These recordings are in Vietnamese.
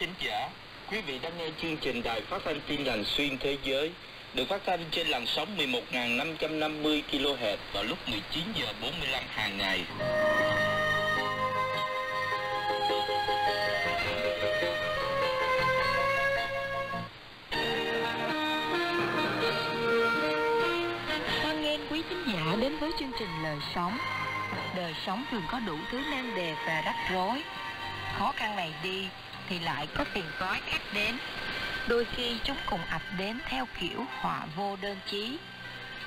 thính giả, quý vị đang nghe chương trình đài phát thanh Tin Lành Xuyên Thế Giới, được phát thanh trên làn sóng 11.550 kHz vào lúc 19:45 hàng ngày. Hoan nghênh quý thính giả đến với chương trình Lời Sống. Đời sống thường có đủ thứ nan đề và rắc rối. Khó khăn này đi thì lại có phiền toái khác đến. Đôi khi chúng cùng ập đến theo kiểu họa vô đơn chí.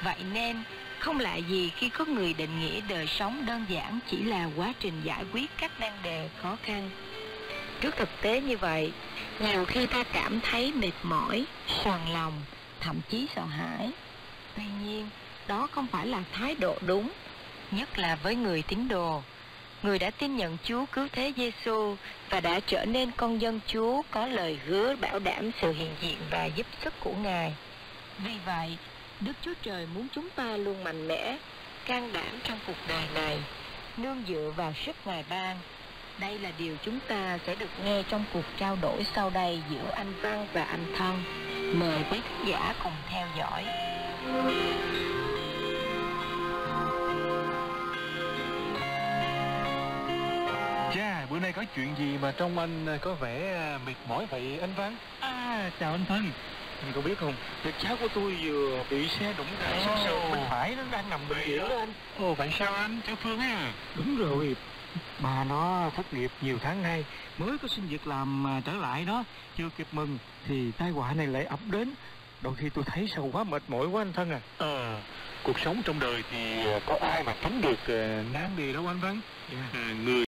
Vậy nên không lạ gì khi có người định nghĩa đời sống đơn giản chỉ là quá trình giải quyết các nan đề khó khăn. Trước thực tế như vậy, nhiều khi ta cảm thấy mệt mỏi, xoàng lòng, thậm chí sợ hãi. Tuy nhiên, đó không phải là thái độ đúng, nhất là với người tín đồ. Người đã tin nhận Chúa cứu thế Giê-xu và đã trở nên con dân Chúa có lời hứa bảo đảm sự hiện diện và giúp sức của Ngài. Vì vậy, Đức Chúa Trời muốn chúng ta luôn mạnh mẽ, can đảm trong cuộc đời này, nương dựa vào sức Ngài ban. Đây là điều chúng ta sẽ được nghe trong cuộc trao đổi sau đây giữa anh Văn và anh Thân. Mời quý khán giả cùng theo dõi. Bữa nay có chuyện gì mà trong anh có vẻ mệt mỏi vậy anh Văn? Chào anh Thân. Anh có biết không, cháu của tôi vừa bị xe đụng gãy xương sườn bên phải, nó đang nằm bệnh viện đó anh. Ồ, vậy sao anh? Cháu Phương á? Đúng rồi, bà nó thất nghiệp nhiều tháng nay, mới có xin việc làm trở lại đó. Chưa kịp mừng thì tai họa này lại ập đến. Đôi khi tôi thấy sao quá mệt mỏi quá anh Thân à. Cuộc sống trong đời thì có ai mà tránh được nan đề đâu anh Văn. Người